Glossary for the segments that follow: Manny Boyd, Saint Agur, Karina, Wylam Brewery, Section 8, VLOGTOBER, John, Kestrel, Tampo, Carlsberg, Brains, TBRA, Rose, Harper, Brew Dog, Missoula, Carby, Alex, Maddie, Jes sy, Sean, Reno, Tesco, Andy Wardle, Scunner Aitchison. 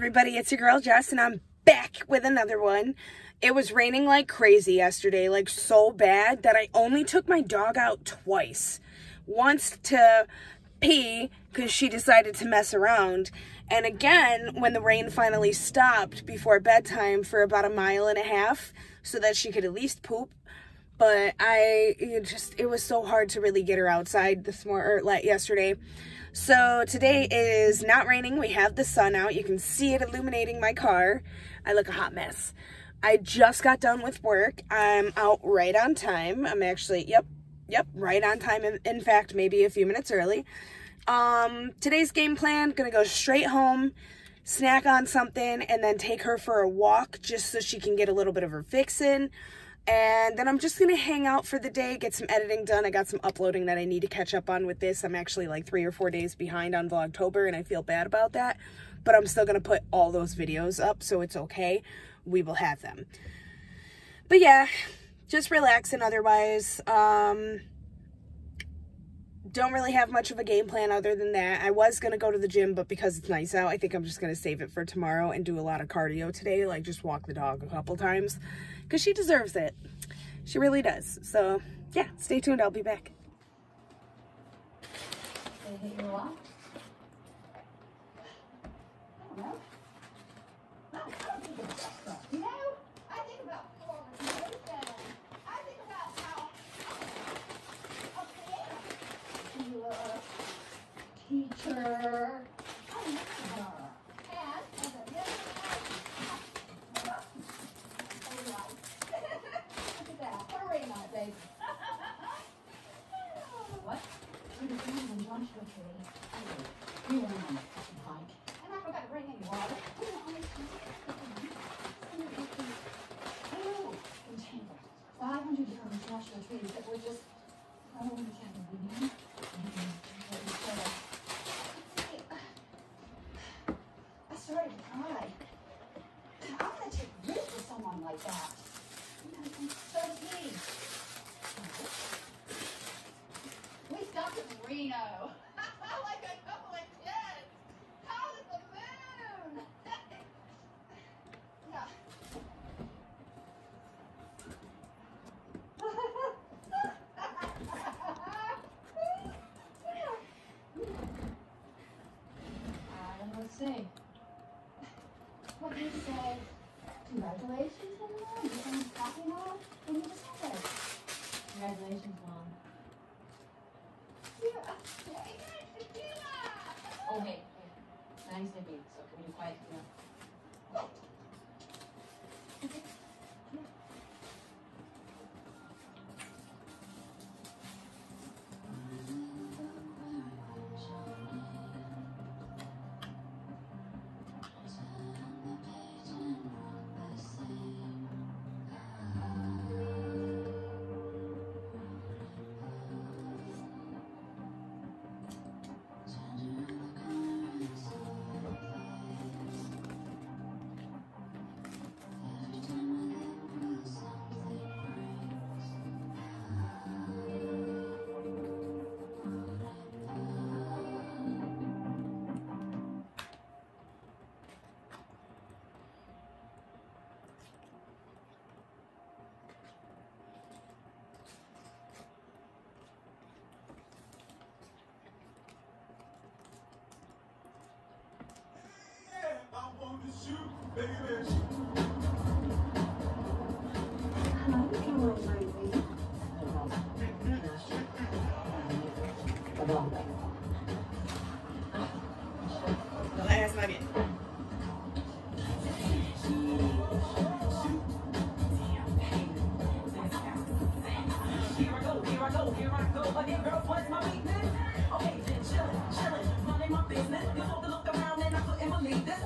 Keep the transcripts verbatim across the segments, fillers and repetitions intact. everybody, it's your girl Jess, and I'm back with another one. It was raining like crazy yesterday, like so bad that I only took my dog out twice. Once to pee, because she decided to mess around, and again when the rain finally stopped before bedtime for about a mile and a half so that she could at least poop. But I it just, it was so hard to really get her outside this morning, or yesterday. So today is not raining. We have the sun out. You can see it illuminating my car. I look a hot mess. I just got done with work. I'm out right on time. I'm actually, yep, yep, right on time. In, in fact, maybe a few minutes early. Um, today's game plan, gonna go straight home, snack on something, and then take her for a walk just so she can get a little bit of her fix in. And then I'm just going to hang out for the day, get some editing done. I got some uploading that I need to catch up on with this. I'm actually like three or four days behind on Vlogtober, and I feel bad about that. But I'm still going to put all those videos up, so it's okay. We will have them. But yeah, just relaxing otherwise. Um, don't really have much of a game plan other than that. I was going to go to the gym, but because it's nice out, I think I'm just going to save it for tomorrow and do a lot of cardio today. Like just walk the dog a couple times. Because she deserves it. She really does. So, yeah, stay tuned. I'll be back. Anything you want? I don't know. I don't, I don't think about that stuff, you know? I think about form and motion. I think about how I'll create you a teacher. I love her. What? You're the only one to go to. You want to find. And I forgot to bring any water. Oh, entangled. Five hundred different international treaties that were just. I don't want to get them, you know? I started to cry. I'm going to take risk with someone like that. You know, so me. We stopped at Reno. Like a couple of kids. How is the moon? Yeah. I don't know what to say. What do you say? Congratulations, everyone. You're going to be happy now? What do you just say? Congratulations, Mom. You're a favorite tequila! Oh, hey, hey. Maddie's nipping, so can you quiet now? Quiet. Okay. Come shoot, baby. How you doing, baby? The last nugget. Here I go, here I go, here I go. Again, girl, what's my weakness? Okay, then chillin', chillin', minding my business. You told to look around and I couldn't believe this.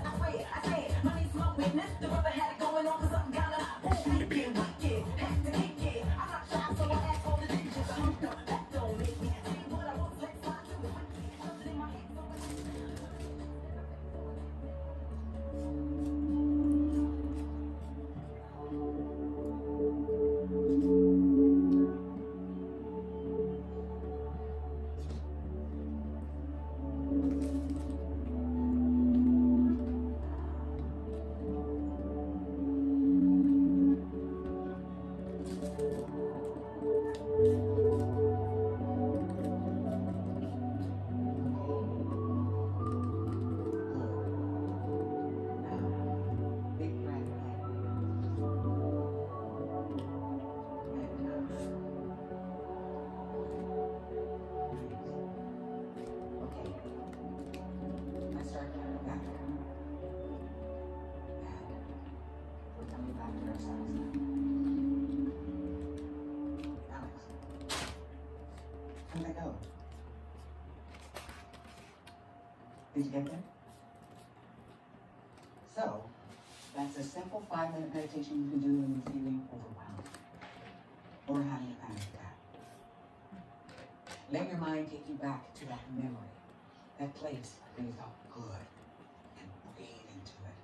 The brother had it going on for something kind of wicked, wicked, had to kick it. I'm not shy, so I ask all the digits. I'm not that don't make me see what I want to flex, I do it. Something in my head, so How'd that go? Did you get there? So, that's a simple five-minute meditation you can do when you're feeling overwhelmed or having a panic attack. Let your mind take you back to that memory, that place where you felt good, and breathe into it.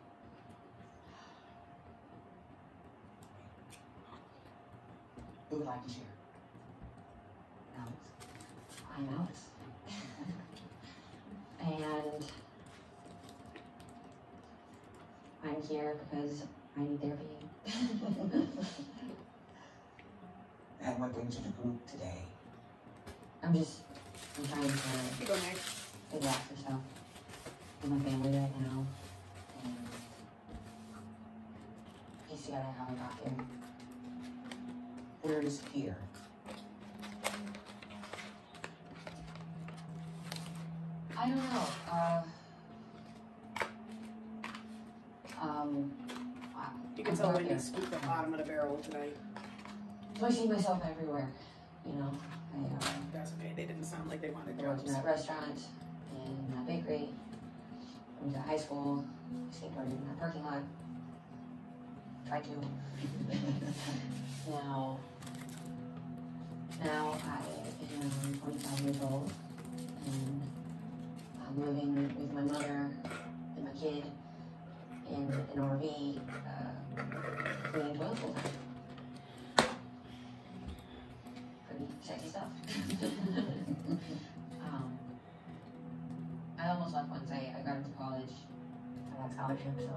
Who would like to share? Alex? I'm Alex. And I'm here because I need therapy. And what brings you to group today? I'm just, I'm trying to uh, go next. relax myself with my family right now. And piece together how I got here. Where is here? I don't know. Uh, Um, you can I'm tell when you scoop the bottom of the barrel tonight. So I see myself everywhere, you know. I, uh, That's okay. They didn't sound like they wanted to go to that restaurant and that bakery. I went to high school, skateboarded in that parking lot. Tried to. now, now I am twenty-five years old and I'm living with my mother and my kid. In an R V, uh, cleaning toilet full time. Pretty sexy stuff. um, I almost left once. I, I got into college. I got a scholarship, so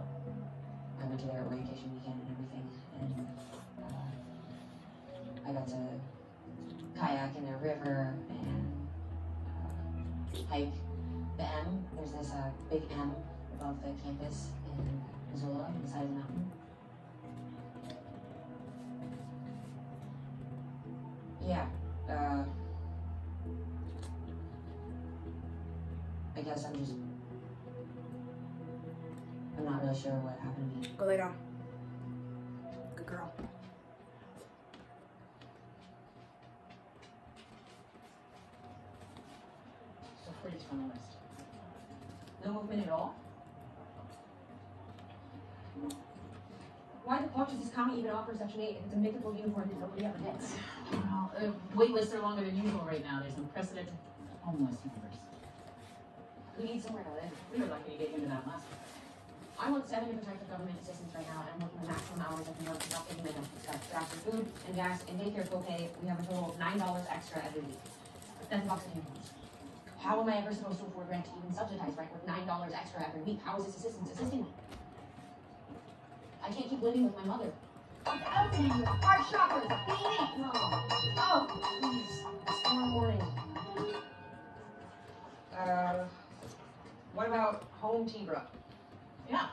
I went to their orientation weekend and everything. And uh, I got to kayak in the river and uh, hike the M. There's this uh, big M above the campus in Missoula, inside the mountain. Yeah, uh, I guess I'm just, I'm not really sure what happened to me. Go lay down. Good girl. So forty's on the list. No movement at all? Why the fuck does this county even offer Section eight? It's a mythical unicorn that nobody ever gets. Well, uh, wait lists are longer than usual right now. There's no precedent to the homeless universe. We need somewhere to live. We were lucky to get into that last one. I want seven different types of government assistance right now, and I'm working the maximum hours I can work without getting my health stuff. That's for food and gas and daycare co-pay. We have a total of nine dollars extra every week. That's a box of unicorns. How am I ever supposed to afford rent to even subsidize rent with nine dollars extra every week? How is this assistance assisting me? I can't keep living with my mother. Without you, our shoppers, we eat wrong. Oh, please, it's tomorrow morning. Uh, what about home T B R A? Yeah,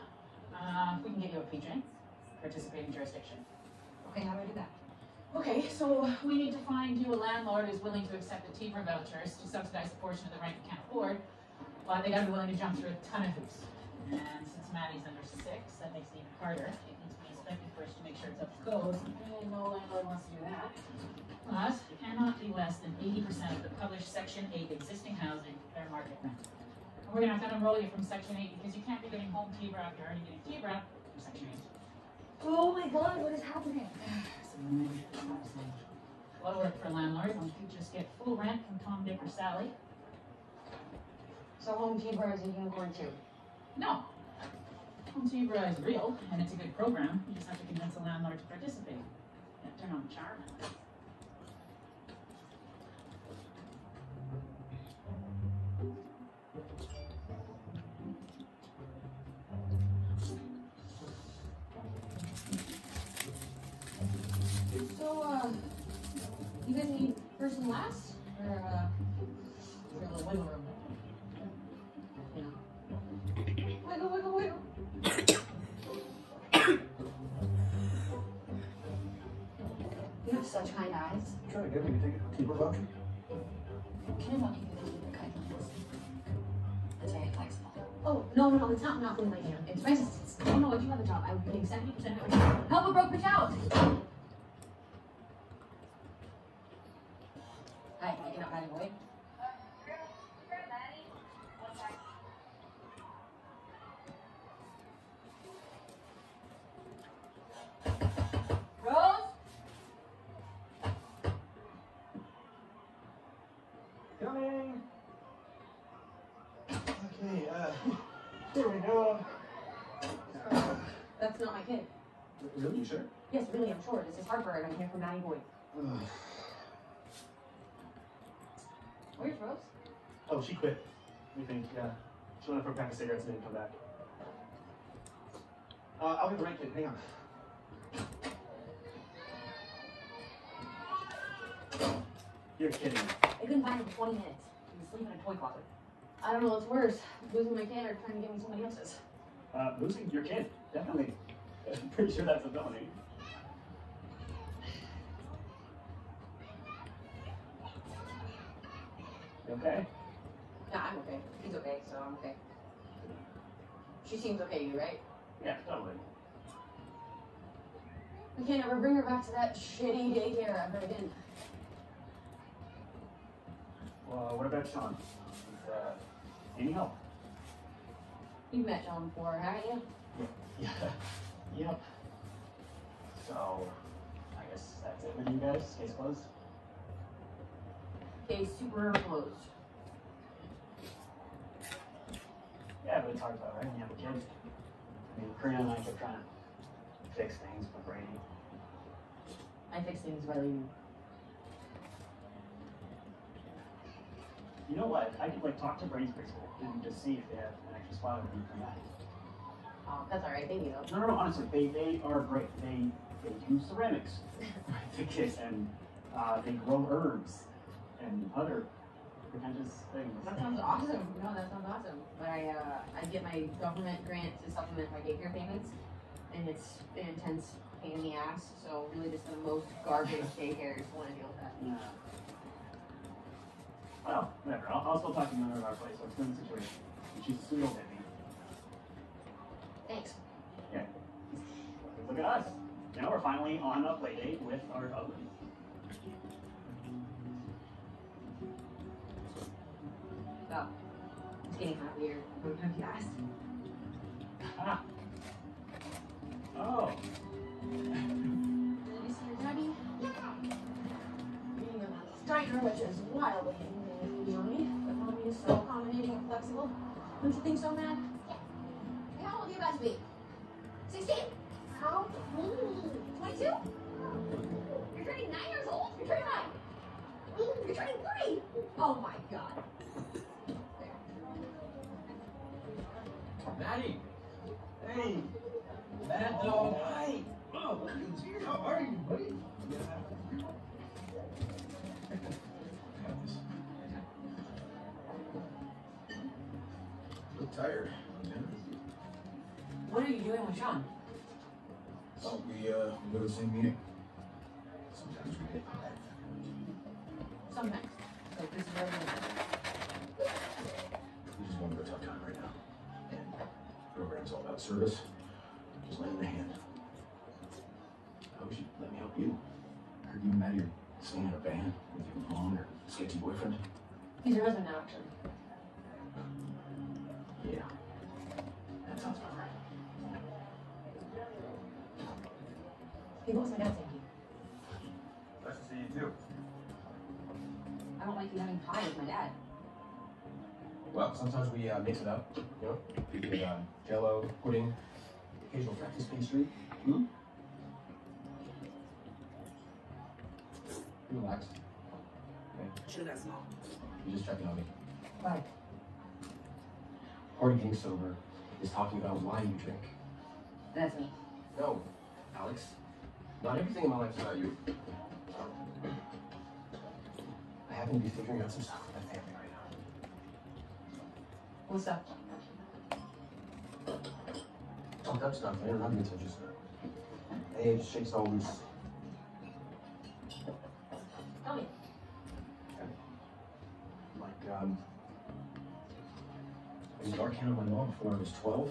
uh, we can get you a patron, participating jurisdiction. Okay, how do I do that? Okay, so we need to find you a landlord who's willing to accept the T B R A vouchers to subsidize the portion of the rent you can't afford, but they gotta be willing to jump through a ton of hoops. And since Maddie's under six, that makes it even harder. It needs to be inspected first to make sure it's up to code. And no landlord wants to do that. But it cannot be less than eighty percent of the published Section eight existing housing fair market rent. And we're going to have to unroll you from Section eight because you can't be getting home T B R A if you're already getting T B R A from Section eight. Oh my god, what is happening? A lot of work for landlords. Why don't you just get full rent from Tom, Dick, or Sally? So home T B R A is a unicorn too? No. Home T B R A is real, and it's a good program. You just have to convince a landlord to participate. You have to turn on the charm. So, uh, you guys need first and last? Or, uh, or a little wiggle room? Wiggle, wiggle, wiggle. You have such kind eyes. Try to get me to take a T B R A voucher. Can I walk you through the T B R A guidelines? It's very flexible. Oh, no, no, no, it's not knocking my hand. It's rent assistance. I don't know if you have a job. I would pay seventy percent of it. Help a broke bitch out! Hi, can I get out Manny Boyd? Coming! Okay, uh, here we go. Uh, That's not my kid. Really? You sure? Yes, really, I'm sure. This is Harper, and I'm here for Manny Boyd. Ugh. Where's Rose? Oh, she quit. We think, yeah. She went up for a pack of cigarettes and didn't come back. Uh, I'll get the right kid. Hang on. You're kidding me. I couldn't find him for twenty minutes. He was sleeping in a toy closet. I don't know what's worse, losing my kid or trying to give him somebody else's. Uh, losing your kid? Definitely. I'm pretty sure that's a felony. You okay? No, I'm okay. He's okay, so I'm okay. She seems okay to you, right? Yeah, totally. We can't ever bring her back to that shitty daycare I've never been. Well, what about Sean? Uh, any help? You've met John before, haven't you? Yeah. Yeah. Yep. So, I guess that's it with you guys. Case closed. Case super closed. Yeah, but it's hard though, right? You have a kid. I mean, Karina and I kept trying to fix things, but Brady. I fix things by leaving. You know what? I could like talk to Brains preschool and just see if they have an extra spot or anything like that. Oh, that's alright, thank you. No, no, no, honestly, they, they are great. They they do ceramics to kids, and uh, they grow herbs and other pretentious things. That sounds awesome. No, that sounds awesome. But I uh, I get my government grant to supplement my daycare payments, and it's an intense pain in the ass. So really, just the most garbage daycares want to deal with that. Yeah. Well, whatever. I'll, I'll still talk to another of our place, so it's been the situation. And she's a sweet old baby. Thanks. Yeah. Look at us. Now we're finally on a play date with our ugly. Well, it's getting kind of weird. Have you asked? Ah. Oh. Did you see your daddy? Yeah. Reading about this diner, which is wildly Johnny, but mommy is so accommodating and flexible. Don't you think so, Matt? Yeah. Hey, how old are you about to be? sixteen? How old? twenty-two? You're turning nine years old? You're turning nine. You're turning three. Oh my god. Maddie. Hey. Mad dog. Hi. Whoa. How are you, buddy? Yeah. Tired. What are you doing with John? Oh, we uh go to the same meeting. Sometimes we get tired. Sometimes. Like this very much. We just want to go talk time right now. And the program's all about service. Just lend a hand. I wish you'd let me help you. I heard you and Maddie are singing in a band with your mom or sketchy boyfriend. He's your husband now, actually. Yeah, that sounds about right. Hey, what was my dad thinking? Nice to see you too. I don't like you having pie with my dad. Well, sometimes we uh, mix it up, you know? We do uh, jello, pudding, occasional breakfast pastry. Hmm? Relax. Okay. Sure, that's not. You're just checking on me. Bye. Part of getting sober is talking about why you drink. That's me. No, Alex. Not everything in my life is about you. I happen to be figuring out some stuff with my family right now. What's up? Oh, that stuff. I don't have any attention to it. Hey, it just shakes all loose. Tell me. Like, um... I was dark handed my mom before I was twelve,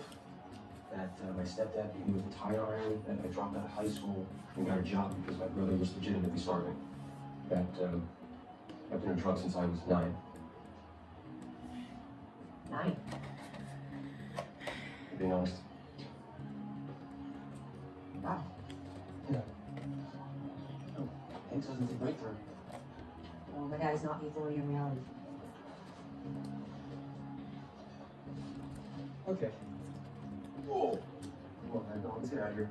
that uh, my stepdad beat me with a tie iron, that I dropped out of high school and got a job because my brother was legitimately starving, that um, I've been in drugs since I was nine. Nine? To be honest. Wow. Yeah. Oh, Hanks doesn't think breakthrough. Well, my dad is not the authority on reality. Okay. Whoa. Come on, man. No, let's get out of here.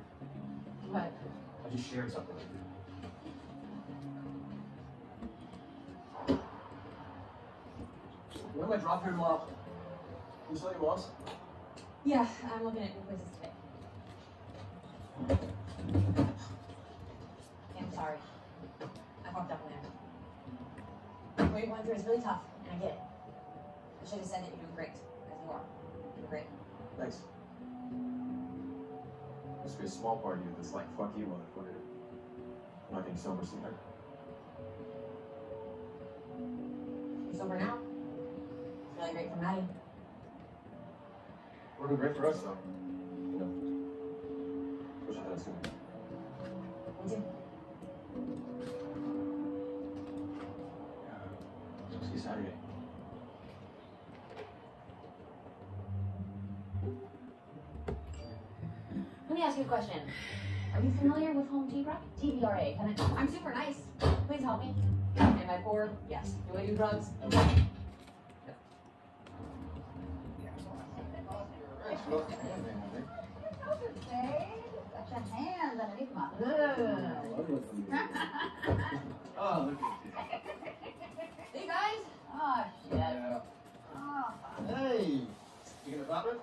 What? I just shared something with you. Where do I drop her tomorrow? You saw your boss? Yeah, I'm looking at new places today. Yeah, I'm sorry. I fucked up there. What you went through is really tough, and I get it. I should have said that you're doing great, as you are. You're great. Thanks. This should be a small part of you that's like, fuck you, motherfucker. I'm not getting sober sooner. You're sober now? Really great for Maddie. We're doing great for us, though. You know. Wish I had sooner. Me too. Let's see Saturday. Let me ask you a question. Are you familiar with home T B R A? T B R A. Can I? I'm super nice. Please help me. Am I poor? Yes. Do I do drugs? Okay. Look at your face. Got your hands underneath my hood. Oh, look at you. Hey, guys. Oh, shit. Yeah. Oh. Hey. You gonna pop it?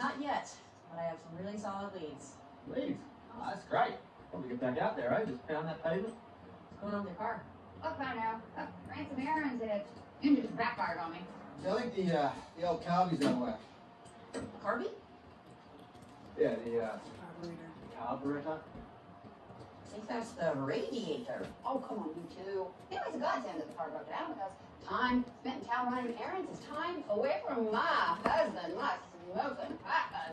Not yet, but I have some really solid leads. Leads? Oh, that's great. Probably get back out there, right? Just pound that pavement. What's going on with your car? Look, I know. Oh, ran some errands and it just backfired on me. I think the, uh, the old Carby's on the way. Carby? Yeah, the uh, carburetor. Carburetor? I think that's the radiator. Oh, come on, you two. Anyways, a godsend that the car broke down because time spent in town running errands is time away from my husband, my smoking papa.